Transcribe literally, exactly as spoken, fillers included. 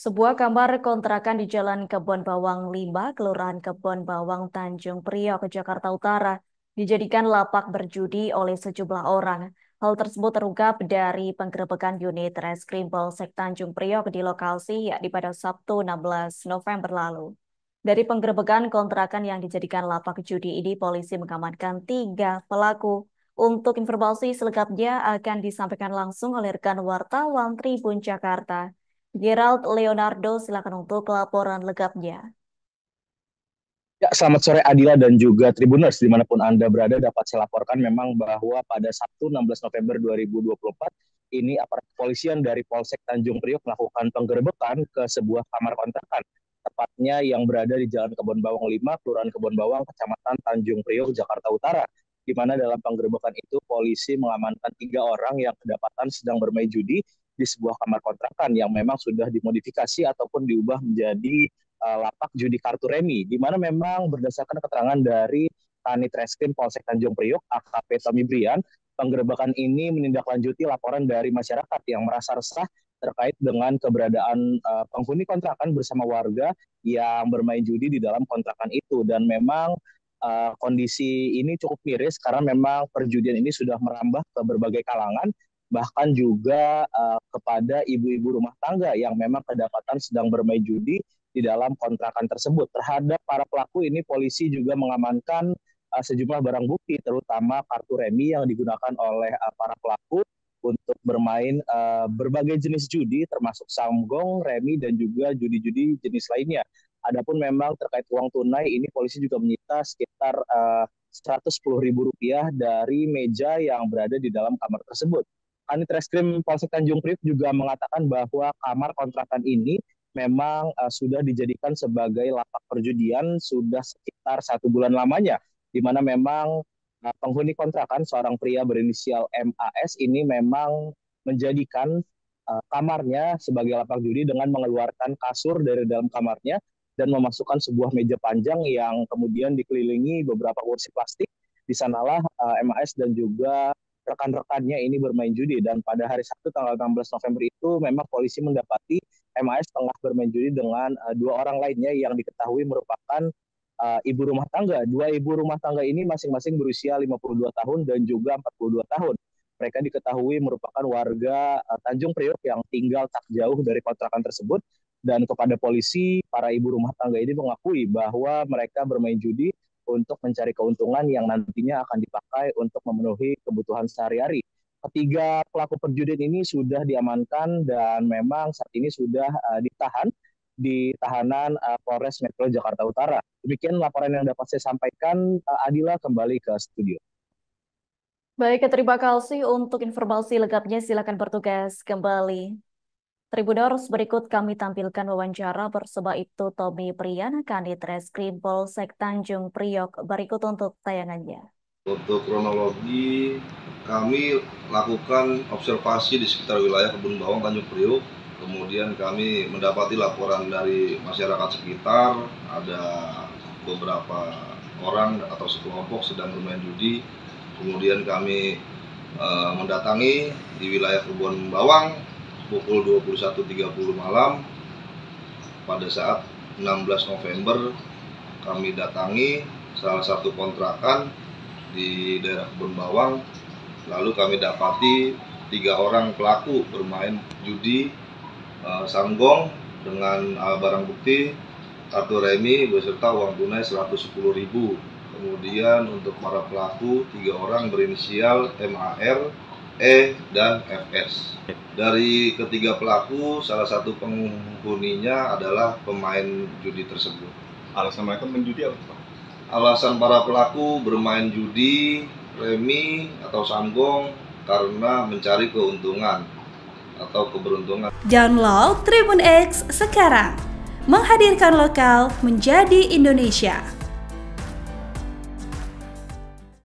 Sebuah kamar kontrakan di Jalan Kebon Bawang lima, Kelurahan Kebon Bawang, Tanjung Priok, Jakarta Utara, dijadikan lapak berjudi oleh sejumlah orang. Hal tersebut terungkap dari penggerebekan unit Reskrim Polsek Tanjung Priok di lokasi, yakni pada Sabtu enam belas November lalu. Dari penggerebekan kontrakan yang dijadikan lapak judi ini, polisi mengamankan tiga pelaku. Untuk informasi selengkapnya akan disampaikan langsung oleh rekan wartawan Tribun Jakarta. Gerald Leonardo, silakan untuk laporan lengkapnya. Ya, selamat sore Adila dan juga Tribuners, dimanapun Anda berada dapat saya laporkan memang bahwa pada Sabtu enam belas November dua ribu dua puluh empat ini aparat kepolisian dari Polsek Tanjung Priok melakukan penggerebekan ke sebuah kamar kontrakan, tepatnya yang berada di Jalan Kebon Bawang lima, Kelurahan Kebon Bawang, Kecamatan Tanjung Priok, Jakarta Utara, di mana dalam penggerebekan itu polisi mengamankan tiga orang yang kedapatan sedang bermain judi di sebuah kamar kontrakan yang memang sudah dimodifikasi ataupun diubah menjadi uh, lapak judi kartu remi, di mana memang berdasarkan keterangan dari Kanit Reskrim Polsek Tanjung Priok A K P Tomi Brian, penggerebekan ini menindaklanjuti laporan dari masyarakat yang merasa resah terkait dengan keberadaan uh, penghuni kontrakan bersama warga yang bermain judi di dalam kontrakan itu, dan memang uh, kondisi ini cukup miris karena memang perjudian ini sudah merambah ke berbagai kalangan, bahkan juga uh, kepada ibu-ibu rumah tangga yang memang kedapatan sedang bermain judi di dalam kontrakan tersebut. Terhadap para pelaku ini polisi juga mengamankan uh, sejumlah barang bukti, terutama kartu remi yang digunakan oleh uh, para pelaku untuk bermain uh, berbagai jenis judi, termasuk samgong, remi, dan juga judi-judi jenis lainnya. Adapun memang terkait uang tunai ini polisi juga menyita sekitar uh, seratus sepuluh ribu rupiah dari meja yang berada di dalam kamar tersebut. Kanit Reskrim Polsek Tanjung Priok juga mengatakan bahwa kamar kontrakan ini memang uh, sudah dijadikan sebagai lapak perjudian sudah sekitar satu bulan lamanya, di mana memang uh, penghuni kontrakan seorang pria berinisial M A S ini memang menjadikan uh, kamarnya sebagai lapak judi dengan mengeluarkan kasur dari dalam kamarnya dan memasukkan sebuah meja panjang yang kemudian dikelilingi beberapa kursi plastik. Di sanalah uh, M A S dan juga rekan-rekannya ini bermain judi, dan pada hari Sabtu tanggal enam belas November itu memang polisi mendapati M A S tengah bermain judi dengan uh, dua orang lainnya yang diketahui merupakan uh, ibu rumah tangga. Dua ibu rumah tangga ini masing-masing berusia lima puluh dua tahun dan juga empat puluh dua tahun. Mereka diketahui merupakan warga uh, Tanjung Priok yang tinggal tak jauh dari kontrakan tersebut, dan kepada polisi para ibu rumah tangga ini mengakui bahwa mereka bermain judi untuk mencari keuntungan yang nantinya akan dipakai untuk memenuhi kebutuhan sehari-hari. Ketiga pelaku perjudian ini sudah diamankan dan memang saat ini sudah uh, ditahan di tahanan uh, Polres Metro Jakarta Utara. Demikian laporan yang dapat saya sampaikan. Uh, Adila, kembali ke studio. Baik, terima kasih untuk informasi lengkapnya. Silakan bertugas kembali. Tribuners, berikut kami tampilkan wawancara bersama Ibtu Tommy Priyana, Kanit Reskrim Polsek Tanjung Priok. Berikut untuk tayangannya. Untuk kronologi, kami lakukan observasi di sekitar wilayah Kebon Bawang Tanjung Priok. Kemudian kami mendapati laporan dari masyarakat sekitar, ada beberapa orang atau sekelompok sedang bermain judi. Kemudian kami e, mendatangi di wilayah Kebon Bawang pukul dua puluh satu tiga puluh malam. Pada saat enam belas November kami datangi salah satu kontrakan di daerah Kebon Bawang, lalu kami dapati tiga orang pelaku bermain judi uh, sanggong dengan uh, barang bukti kartu remi beserta uang tunai seratus sepuluh ribu rupiah. Kemudian untuk para pelaku tiga orang berinisial M A R, E, dan F S. Dari ketiga pelaku, salah satu penghuninya adalah pemain judi tersebut. Alasan mereka menjudi apa? Alasan para pelaku bermain judi, remi, atau sanggong karena mencari keuntungan atau keberuntungan. Download Tribun X sekarang, menghadirkan lokal menjadi Indonesia.